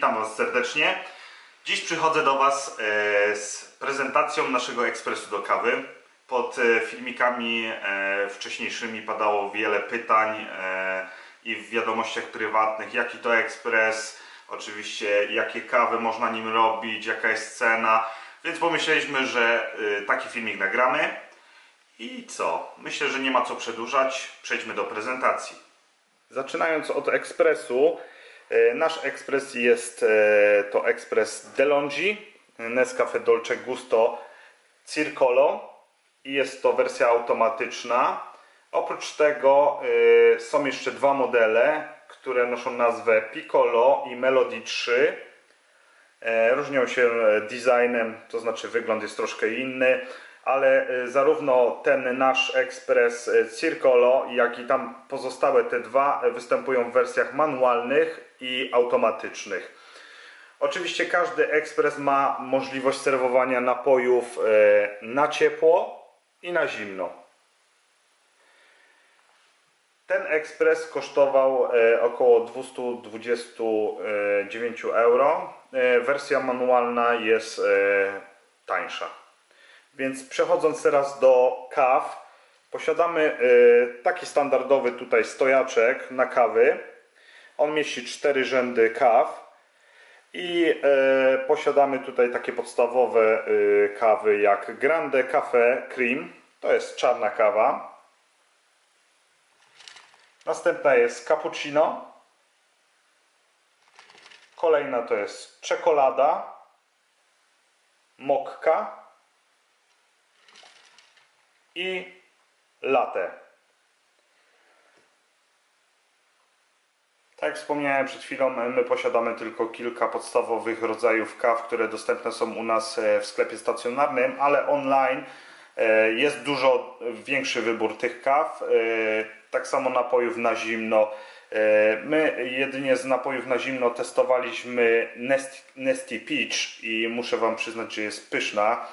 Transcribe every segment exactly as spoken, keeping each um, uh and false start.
witam Was serdecznie. Dziś przychodzę do Was z prezentacją naszego ekspresu do kawy. Pod filmikami wcześniejszymi padało wiele pytań i w wiadomościach prywatnych, jaki to ekspres, oczywiście jakie kawy można nim robić, jaka jest cena, więc pomyśleliśmy, że taki filmik nagramy. I co? Myślę, że nie ma co przedłużać, przejdźmy do prezentacji. Zaczynając od ekspresu, nasz ekspres jest to ekspres Delonghi, Nescafé Dolce Gusto Circolo i jest to wersja automatyczna. Oprócz tego są jeszcze dwa modele, które noszą nazwę Piccolo i Melody trzy. Różnią się designem, to znaczy wygląd jest troszkę inny, ale zarówno ten nasz ekspres Circolo, jak i tam pozostałe te dwa występują w wersjach manualnych i automatycznych. Oczywiście każdy ekspres ma możliwość serwowania napojów na ciepło i na zimno. Ten ekspres kosztował około dwieście dwadzieścia dziewięć euro. Wersja manualna jest tańsza. Więc przechodząc teraz do kaw, posiadamy taki standardowy tutaj stojaczek na kawy. On mieści cztery rzędy kaw i posiadamy tutaj takie podstawowe kawy jak Grande Café Cream, to jest czarna kawa. Następna jest cappuccino. Kolejna to jest czekolada, mokka i latte. Tak jak wspomniałem przed chwilą, my posiadamy tylko kilka podstawowych rodzajów kaw, które dostępne są u nas w sklepie stacjonarnym, ale online jest dużo większy wybór tych kaw. Tak samo napojów na zimno. My jedynie z napojów na zimno testowaliśmy Nesty Peach i muszę Wam przyznać, że jest pyszna.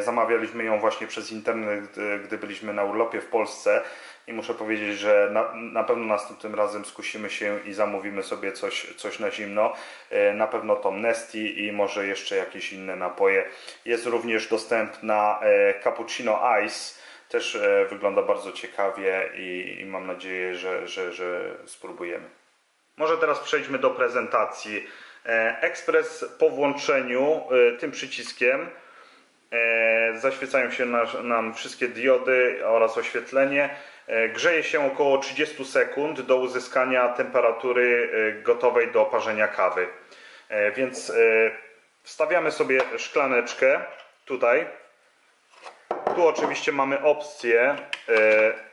Zamawialiśmy ją właśnie przez internet, gdy byliśmy na urlopie w Polsce i muszę powiedzieć, że na, na pewno następnym razem skusimy się i zamówimy sobie coś, coś na zimno. Na pewno tą Nesty i może jeszcze jakieś inne napoje. Jest również dostępna Cappuccino Ice. Też wygląda bardzo ciekawie i, i mam nadzieję, że, że, że spróbujemy. Może teraz przejdźmy do prezentacji. Ekspres po włączeniu tym przyciskiem zaświecają się nam wszystkie diody oraz oświetlenie. Grzeje się około trzydzieści sekund do uzyskania temperatury gotowej do parzenia kawy. Więc wstawiamy sobie szklaneczkę tutaj. Tu oczywiście mamy opcję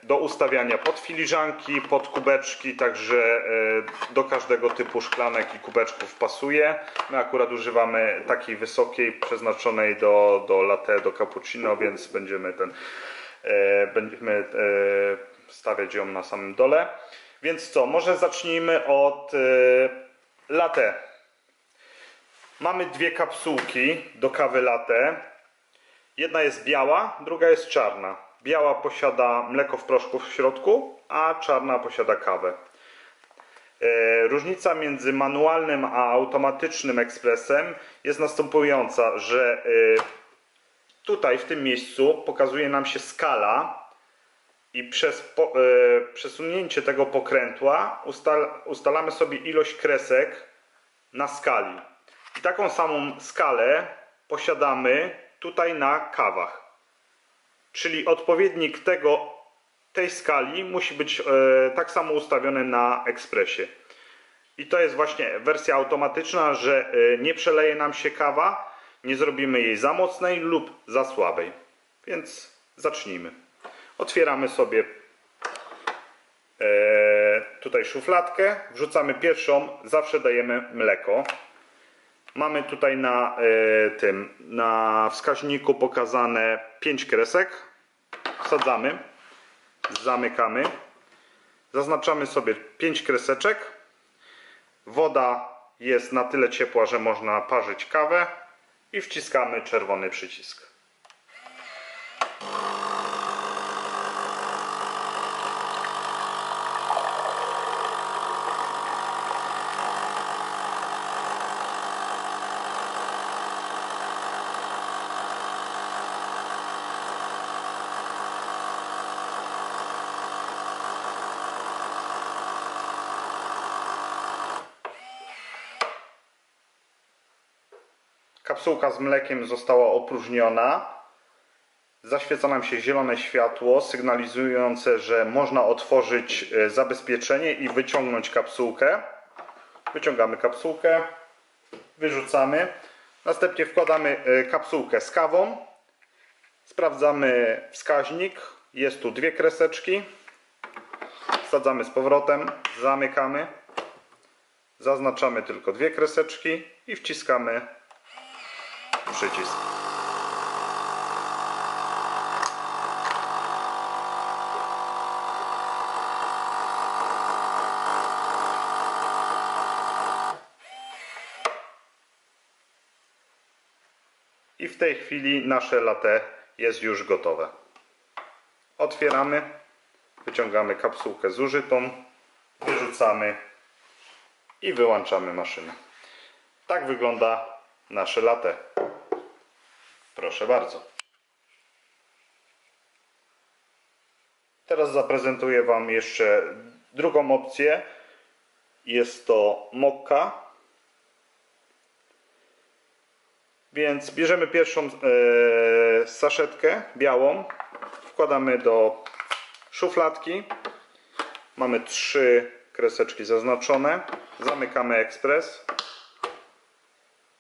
do ustawiania pod filiżanki, pod kubeczki, także do każdego typu szklanek i kubeczków pasuje. My akurat używamy takiej wysokiej, przeznaczonej do, do latte, do cappuccino, więc będziemy, ten, będziemy stawiać ją na samym dole. Więc co, może zacznijmy od latte. Mamy dwie kapsułki do kawy latte. Jedna jest biała, druga jest czarna. Biała posiada mleko w proszku w środku, a czarna posiada kawę. Różnica między manualnym a automatycznym ekspresem jest następująca, że tutaj w tym miejscu pokazuje nam się skala i przez po, przesunięcie tego pokrętła ustal, ustalamy sobie ilość kresek na skali. I taką samą skalę posiadamy tutaj na kawach, czyli odpowiednik tego, tej skali musi być e, tak samo ustawiony na ekspresie. I to jest właśnie wersja automatyczna, że e, nie przeleje nam się kawa, nie zrobimy jej za mocnej lub za słabej. Więc zacznijmy. Otwieramy sobie e, tutaj szufladkę, wrzucamy pierwszą, zawsze dajemy mleko. Mamy tutaj na y, tym, na wskaźniku pokazane pięć kresek. Wsadzamy, zamykamy, zaznaczamy sobie pięć kreseczek. Woda jest na tyle ciepła, że można parzyć kawę i wciskamy czerwony przycisk. kapsułka z mlekiem została opróżniona. Zaświeca nam się zielone światło sygnalizujące, że można otworzyć zabezpieczenie i wyciągnąć kapsułkę. Wyciągamy kapsułkę, wyrzucamy. Następnie wkładamy kapsułkę z kawą. Sprawdzamy wskaźnik. Jest tu dwie kreseczki. Wsadzamy z powrotem, zamykamy. Zaznaczamy tylko dwie kreseczki i wciskamy przycisk. I w tej chwili nasze latte jest już gotowe. Otwieramy, wyciągamy kapsułkę zużytą, wyrzucamy i wyłączamy maszynę. Tak wygląda nasze latte. Proszę bardzo. Teraz zaprezentuję Wam jeszcze drugą opcję. Jest to mokka. Więc bierzemy pierwszą yy, saszetkę białą. Wkładamy do szufladki. Mamy trzy kreseczki zaznaczone. Zamykamy ekspres.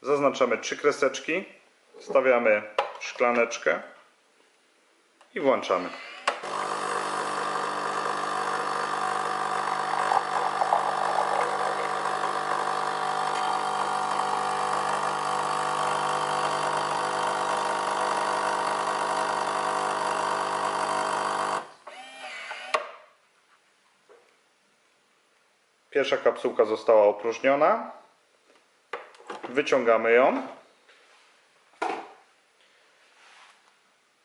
Zaznaczamy trzy kreseczki. Stawiamy szklaneczkę i włączamy. Pierwsza kapsułka została opróżniona. Wyciągamy ją.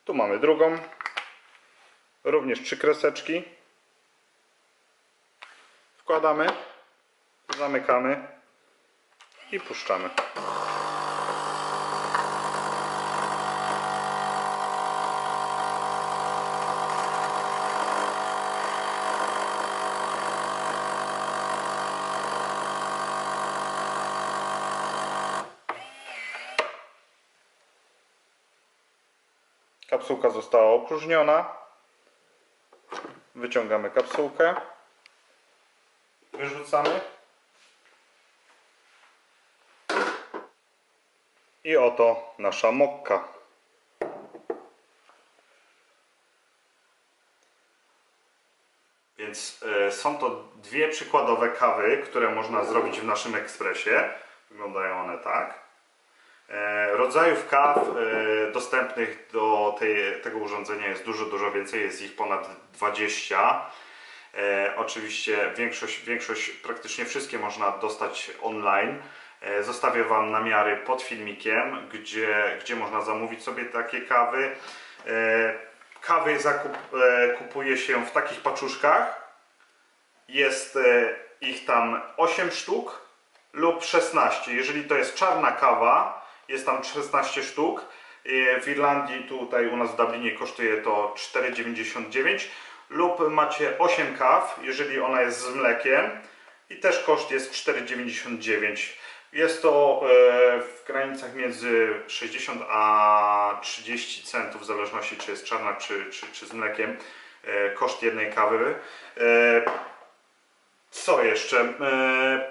Tu mamy drugą. Również trzy kreseczki. Wkładamy, zamykamy i puszczamy. Kapsułka została opróżniona. Wyciągamy kapsułkę. Wyrzucamy. I oto nasza mokka. Więc y, są to dwie przykładowe kawy, które można zrobić w naszym ekspresie. Wyglądają one tak. Rodzajów kaw dostępnych do tej, tego urządzenia jest dużo, dużo więcej, jest ich ponad dwadzieścia. Oczywiście większość, większość, praktycznie wszystkie można dostać online. Zostawię Wam namiary pod filmikiem, gdzie, gdzie można zamówić sobie takie kawy. Kawy zakup, kupuje się w takich paczuszkach. Jest ich tam osiem sztuk lub szesnaście. Jeżeli to jest czarna kawa, jest tam szesnaście sztuk. W Irlandii, tutaj u nas w Dublinie kosztuje to cztery dziewięćdziesiąt dziewięć. Lub macie osiem kaw, jeżeli ona jest z mlekiem. I też koszt jest cztery dziewięćdziesiąt dziewięć. Jest to w granicach między sześćdziesiąt a trzydzieści centów, w zależności czy jest czarna czy, czy, czy z mlekiem. Koszt jednej kawy. Co jeszcze?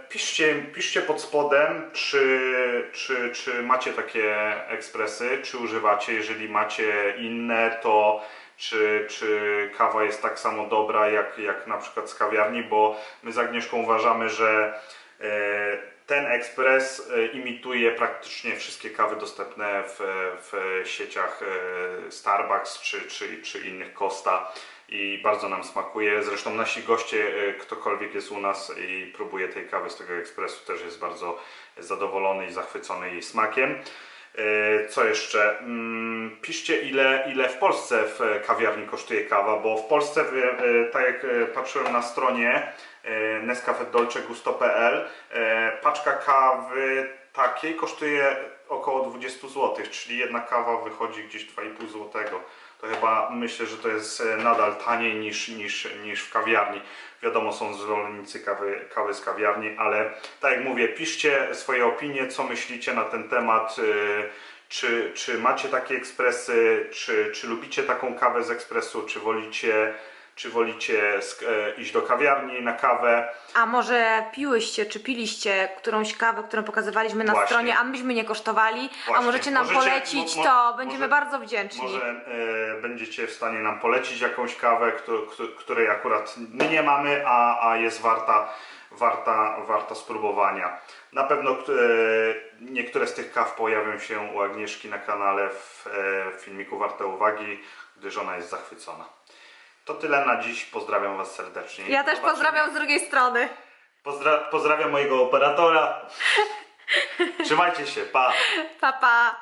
Piszcie, piszcie pod spodem, czy, czy, czy macie takie ekspresy, czy używacie. Jeżeli macie inne, to czy, czy kawa jest tak samo dobra jak, jak na przykład z kawiarni, bo my z Agnieszką uważamy, że ten ekspres imituje praktycznie wszystkie kawy dostępne w, w sieciach Starbucks czy, czy, czy innych Costa. I bardzo nam smakuje. Zresztą nasi goście, ktokolwiek jest u nas i próbuje tej kawy z tego ekspresu, też jest bardzo zadowolony i zachwycony jej smakiem. Co jeszcze? Piszcie, ile, ile w Polsce w kawiarni kosztuje kawa, bo w Polsce, tak jak patrzyłem na stronie Nescafé Dolce Gusto kropka p l, paczka kawy takiej kosztuje około dwadzieścia złotych, czyli jedna kawa wychodzi gdzieś dwa i pół złotego. To chyba myślę, że to jest nadal taniej niż, niż, niż w kawiarni. Wiadomo, są zwolennicy kawy, kawy z kawiarni, ale tak jak mówię, piszcie swoje opinie, co myślicie na ten temat. Czy, czy macie takie ekspresy, czy, czy lubicie taką kawę z ekspresu, czy wolicie, czy wolicie iść do kawiarni na kawę. A może piłyście, czy piliście którąś kawę, którą pokazywaliśmy na Właśnie. stronie, a myśmy nie kosztowali, Właśnie. a możecie nam możecie, polecić, mo, mo, to będziemy może, bardzo wdzięczni. Może e, będziecie w stanie nam polecić jakąś kawę, któ, któ, której akurat my nie mamy, a, a jest warta, warta, warta spróbowania. Na pewno e, niektóre z tych kaw pojawią się u Agnieszki na kanale w, e, w filmiku Warte Uwagi, gdyż ona jest zachwycona. To tyle na dziś. Pozdrawiam Was serdecznie. Ja też pozdrawiam z drugiej strony. Pozdra pozdrawiam mojego operatora. Trzymajcie się. Pa. Pa, pa.